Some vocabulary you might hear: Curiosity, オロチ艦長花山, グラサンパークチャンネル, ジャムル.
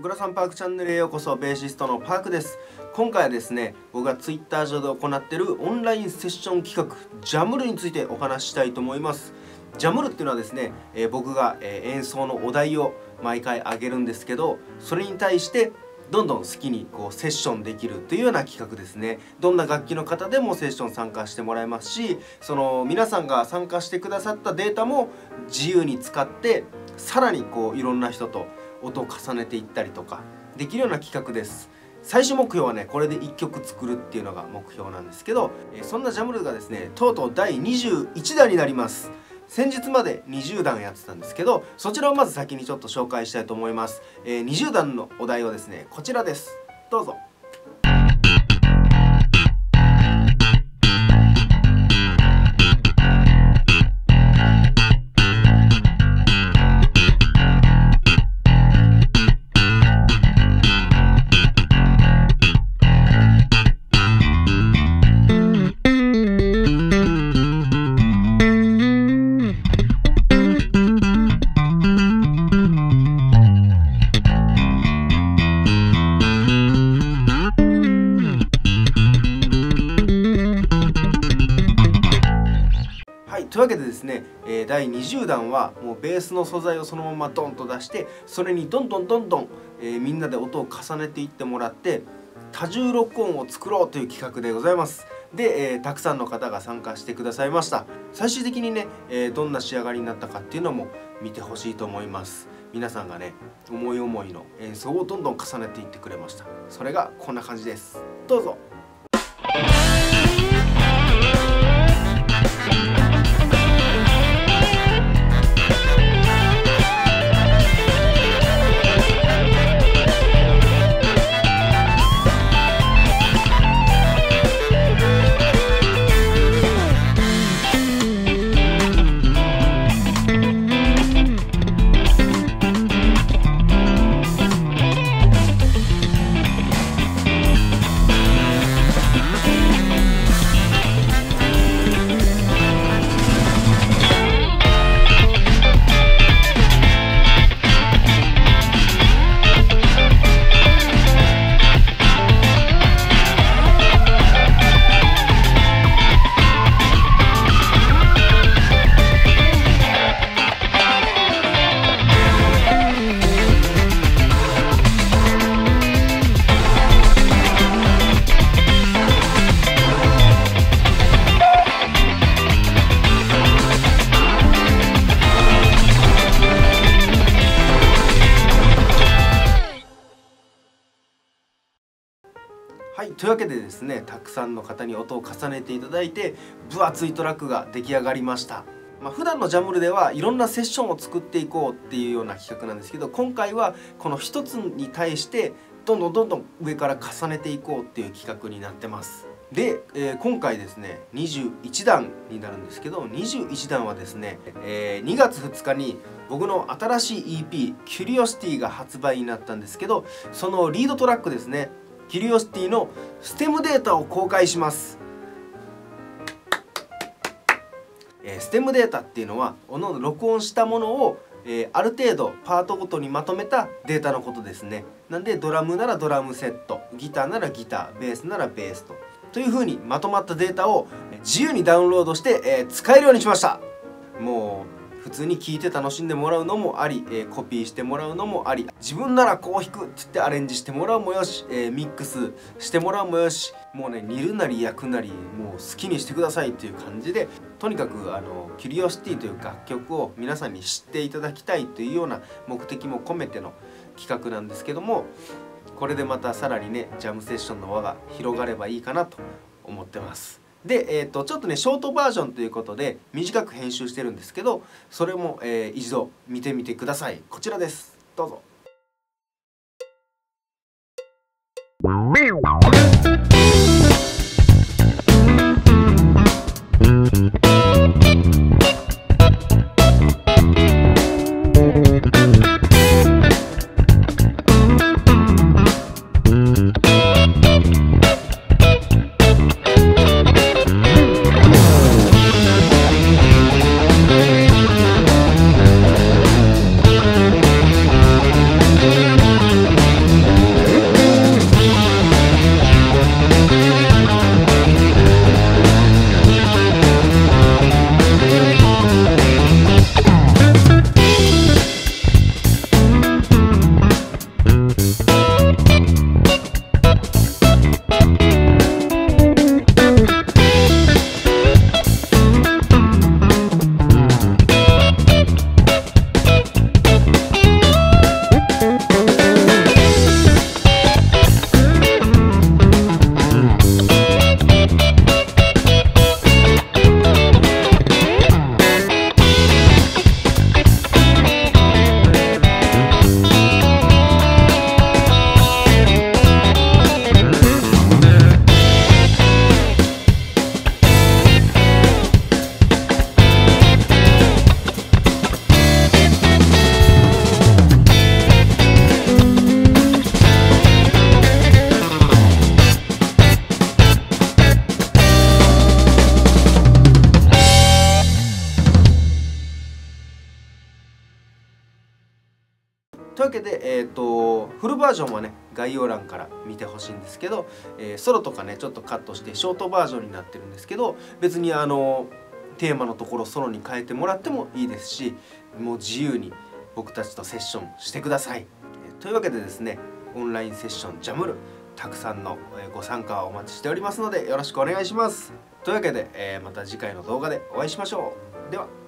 グラサンパークチャンネルへようこそ。ベーシストのパークです。今回はですね、僕が Twitter 上で行っているオンラインセッション企画ジャムルについてお話ししたいと思います。ジャムルっていうのはですね、僕が演奏のお題を毎回あげるんですけど、それに対してどんどん好きにこうセッションできるというような企画ですね。どんな楽器の方でもセッション参加してもらえますし、その皆さんが参加してくださったデータも自由に使って、さらにこういろんな人と音を重ねていったりとかできるような企画です。最終目標はね、これで1曲作るっていうのが目標なんですけど、そんなジャムルがですね、とうとう第21弾になります。先日まで20弾やってたんですけど、そちらをまず先にちょっと紹介したいと思います。20弾のお題はですね、こちらです。どうぞ。というわけでですね、第20弾はもうベースの素材をそのままドンと出して、それにどんどんみんなで音を重ねていってもらって多重録音を作ろうという企画でございます。で、たくさんの方が参加してくださいました。最終的にね、どんな仕上がりになったかっていうのも見てほしいと思います。皆さんがね、思い思いの演奏をどんどん重ねていってくれました。それがこんな感じです。どうぞ。はい、というわけでですね、たくさんの方に音を重ねていただいて分厚いトラックが出来上がりました。普段のジャムルではいろんなセッションを作っていこうっていうような企画なんですけど、今回はこの一つに対してどんどん上から重ねていこうっていう企画になってます。で、今回ですね21弾になるんですけど、21弾はですね、2月2日に僕の新しい EP「Curiosity」が発売になったんですけど、そのリードトラックですね、Curiosity のステムデータを公開します。ステムデータっていうのは各々録音したものを、ある程度パートごとにまとめたデータのことですね。なんでドラムならドラムセット、ギターならギター、ベースならベースという風にまとまったデータを自由にダウンロードして、使えるようにしました。もう普通に聴いて楽しんでもらうのもあり、コピーしてもらうのもあり、自分ならこう弾くって言ってアレンジしてもらうもよし、ミックスしてもらうもよし、もうね、煮るなり焼くなりもう好きにしてくださいっていう感じで、とにかくキュリオシティという楽曲を皆さんに知っていただきたいというような目的も込めての企画なんですけども、これでまたさらにね、ジャムセッションの輪が広がればいいかなと思ってます。で、ちょっとねショートバージョンということで短く編集してるんですけど、それも、一度見てみてください。こちらです。どうぞ。というわけで、フルバージョンはね概要欄から見てほしいんですけど、ソロとかねちょっとカットしてショートバージョンになってるんですけど、別にテーマのところソロに変えてもらってもいいですし、もう自由に僕たちとセッションしてください。というわけでですね、オンラインセッションジャムル、たくさんのご参加をお待ちしておりますのでよろしくお願いします。というわけで、また次回の動画でお会いしましょう。では。